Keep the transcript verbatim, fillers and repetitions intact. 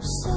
So